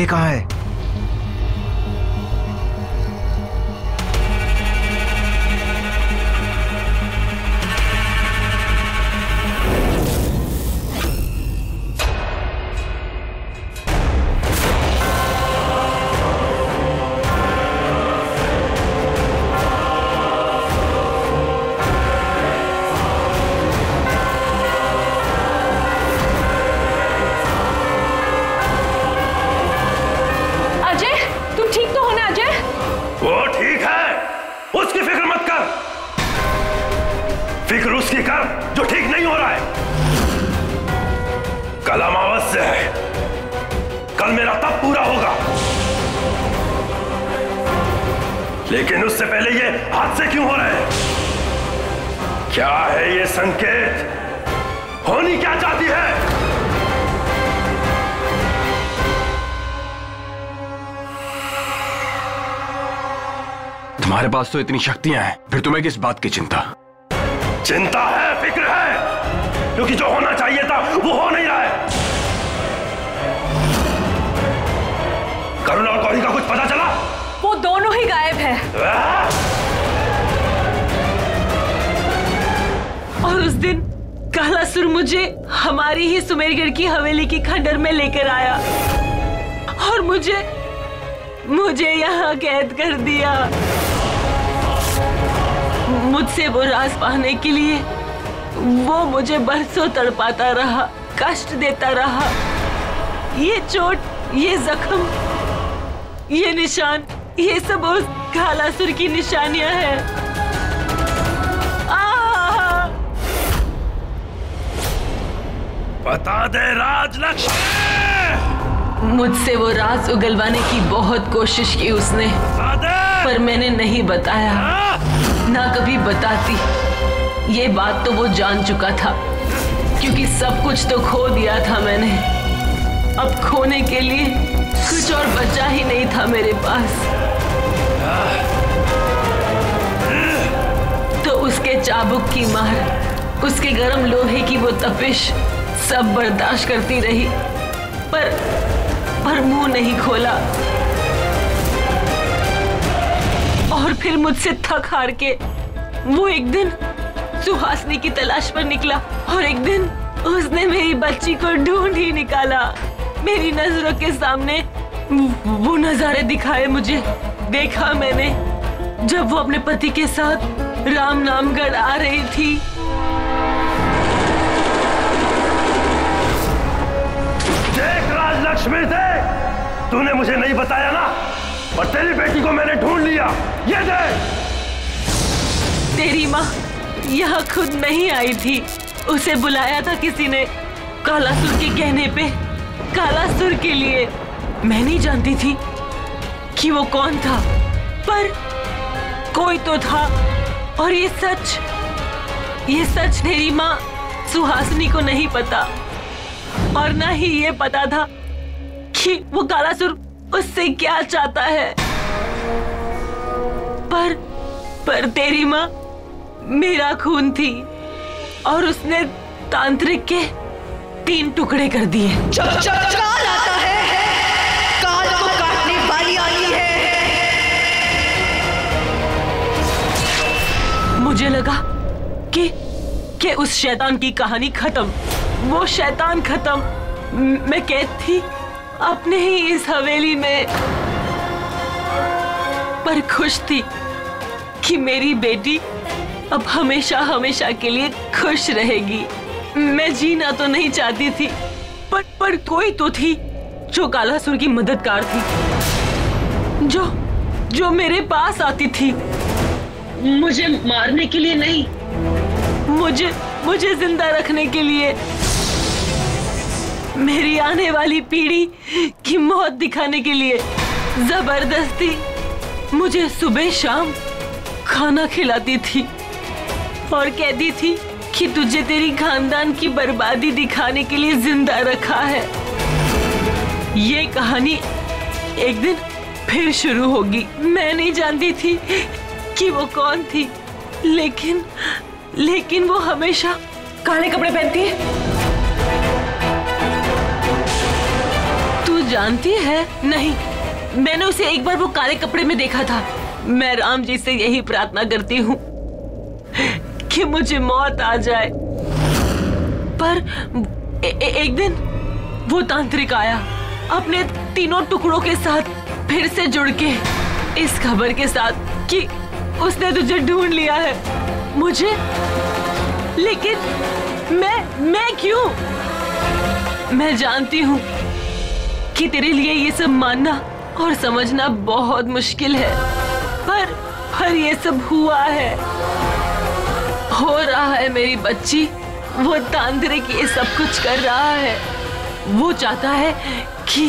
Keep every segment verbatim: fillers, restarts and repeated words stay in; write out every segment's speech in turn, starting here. पीछे कहाँ है? तो इतनी शक्तियां हैं, फिर तुम्हें किस बात की चिंता? चिंता है, फिक्र है, क्योंकि जो होना चाहिए था वो हो नहीं रहा है। करुणा और गौरी का कुछ पता चला? वो दोनों ही गायब है। और उस दिन कालासुर मुझे हमारी ही सुमेरगढ़ की हवेली की खंडर में लेकर आया और मुझे मुझे यहाँ कैद कर दिया। मुझसे वो राज पाने के लिए वो मुझे बरसों तड़पाता रहा, कष्ट देता रहा। ये चोट, ये जख्म, ये निशान, ये सब उस कालासुर की निशानियां हैं। बता दे राजलक्ष्मी। मुझसे वो राज उगलवाने की बहुत कोशिश की उसने, पर मैंने नहीं बताया, ना कभी बताती। ये बात तो वो जान चुका था, क्योंकि सब कुछ तो खो दिया था मैंने। अब खोने के लिए कुछ और बचा ही नहीं था मेरे पास। तो उसके चाबुक की मार, उसके गर्म लोहे की वो तपिश, सब बर्दाश्त करती रही, पर पर मुंह नहीं खोला। और फिर मुझसे थक हार के वो एक दिन सुहासिनी की तलाश पर निकला, और एक दिन उसने मेरी बच्ची को ढूंढ ही निकाला। मेरी नजरों के सामने वो नजारे दिखाए मुझे। देखा मैंने जब वो अपने पति के साथ रामनामगढ़ आ रही थी। देख राजलक्ष्मी, देख, तूने मुझे नहीं बताया ना, और तेरी बेटी को मैंने ढूंढ लिया। ये देख, तेरी माँ यहाँ खुद नहीं आई थी, उसे बुलाया था किसी ने कालासुर के कहने पे, कालासुर के लिए। मैं नहीं जानती थी कि वो कौन था, पर कोई तो था। और ये सच, ये सच तेरी माँ सुहासिनी को नहीं पता, और ना ही ये पता था कि वो कालासुर उससे क्या चाहता है। पर पर तेरी माँ मेरा खून थी, और उसने तांत्रिक के तीन टुकड़े कर दिए। जब जब काल आता है, काल को काटने वाली आई है। मुझे लगा कि कि उस शैतान की कहानी खत्म, वो शैतान खत्म। मैं कैद थी अपने ही इस हवेली में, पर खुश थी कि मेरी बेटी अब हमेशा हमेशा के लिए खुश रहेगी। मैं जीना तो नहीं चाहती थी, पर पर कोई तो थी जो कालासुर की मददगार थी, जो जो मेरे पास आती थी, मुझे मारने के लिए नहीं, मुझे मुझे जिंदा रखने के लिए, मेरी आने वाली पीढ़ी की मौत दिखाने के लिए। जबरदस्ती मुझे सुबह शाम खाना खिलाती थी और कहती थी कि तुझे तेरी खानदान की बर्बादी दिखाने के लिए जिंदा रखा है। ये कहानी एक दिन फिर शुरू होगी। मैं नहीं जानती थी कि वो कौन थी, लेकिन लेकिन वो हमेशा काले कपड़े पहनती है। जानती है? नहीं, मैंने उसे एक बार वो काले कपड़े में देखा था। मैं राम जी से यही प्रार्थना करती हूँ कि मुझे मौत आ जाए। पर ए, ए, एक दिन वो तांत्रिक आया अपने तीनों टुकड़ों के साथ फिर से जुड़ के, इस खबर के साथ कि उसने तुझे ढूंढ लिया है। मुझे? लेकिन मैं मैं क्यों? मैं जानती हूँ कि तेरे लिए ये सब मानना और समझना बहुत मुश्किल है, पर पर ये सब हुआ है, हो रहा है। मेरी बच्ची, वो तांत्रिक ये सब कुछ कर रहा है। वो चाहता है कि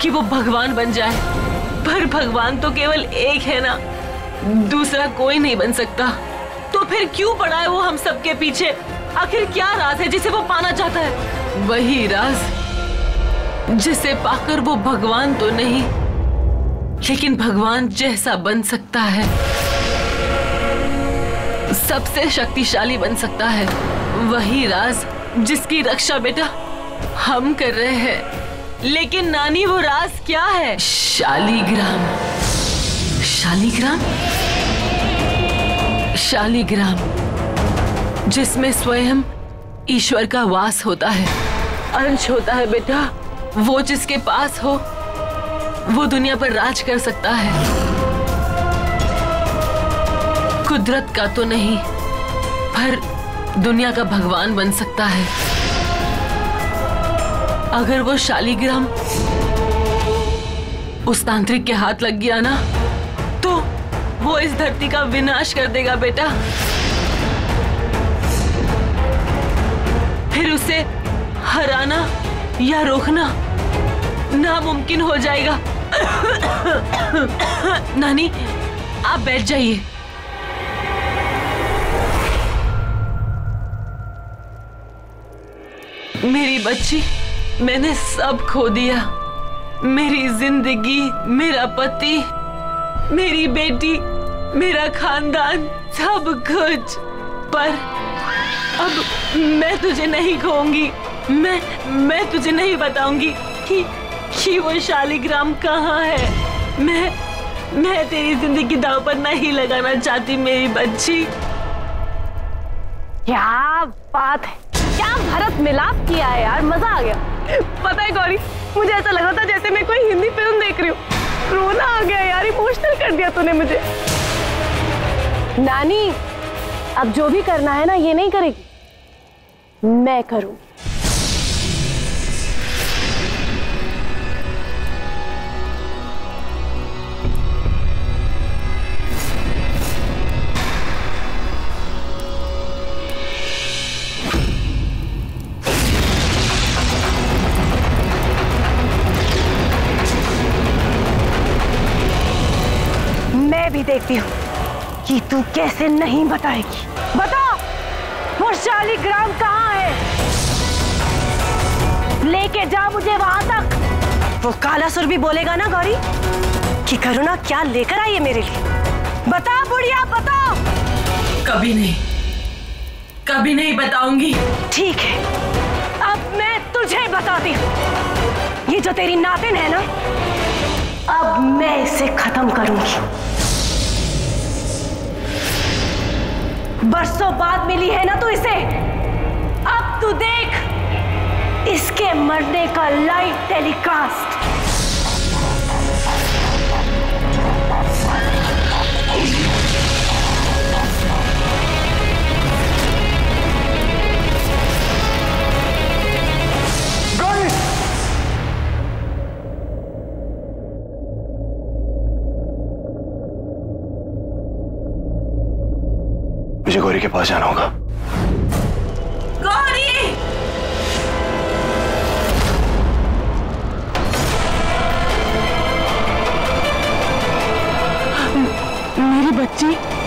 कि वो भगवान बन जाए, पर भगवान तो केवल एक है ना, दूसरा कोई नहीं बन सकता। तो फिर क्यों पड़ा है वो हम सबके पीछे? आखिर क्या राज है जिसे वो पाना चाहता है? वही राज जिसे पाकर वो भगवान तो नहीं, लेकिन भगवान जैसा बन सकता है, सबसे शक्तिशाली बन सकता है। वही राज जिसकी रक्षा बेटा हम कर रहे हैं। लेकिन नानी, वो राज क्या है? शालीग्राम। शालीग्राम? शालीग्राम, जिसमें स्वयं ईश्वर का वास होता है, अंश होता है बेटा। वो जिसके पास हो वो दुनिया पर राज कर सकता है। कुदरत का तो नहीं, पर दुनिया का भगवान बन सकता है। अगर वो शालीग्राम उस तांत्रिक के हाथ लग गया ना, तो वो इस धरती का विनाश कर देगा बेटा। फिर उसे हराना या रोकना नामुमकिन हो जाएगा। नानी, आप बैठ जाइए। मेरी बच्ची, मैंने सब खो दिया। मेरी जिंदगी, मेरा पति, मेरी बेटी, मेरा खानदान, सब कुछ। पर अब मैं तुझे नहीं खोऊंगी। मैं मैं तुझे नहीं बताऊंगी कि कि वो शालीग्राम कहाँ है। मैं मैं तेरी जिंदगी दांव पर नहीं लगाना चाहती मेरी बच्ची। क्या बात है, क्या भरत मिलाप किया है यार, मजा आ गया। पता है गौरी, मुझे ऐसा लग रहा था जैसे मैं कोई हिंदी फिल्म देख रही हूँ। रोना आ गया यार, इमोशनल कर दिया तूने मुझे। नानी, अब जो भी करना है ना, ये नहीं करेगी, मैं करूँगी। देखती हूँ कि तू कैसे नहीं बताएगी। बता, वो शालीग्राम कहाँ है? लेके जा मुझे वहां तक। वो कालासुर भी बोलेगा ना गौरी कि करुणा क्या लेकर आई है मेरे लिए। बता बुढ़िया, बता। कभी नहीं, कभी नहीं बताऊंगी। ठीक है, अब मैं तुझे बताती हूँ। ये जो तेरी नातिन है ना, अब मैं इसे खत्म करूंगी। बरसों बाद मिली है ना तू इसे। अब तू देख इसके मरने का लाइव टेलीकास्ट। मुझे गौरी के पास जाना होगा। गौरी! मेरी बच्ची।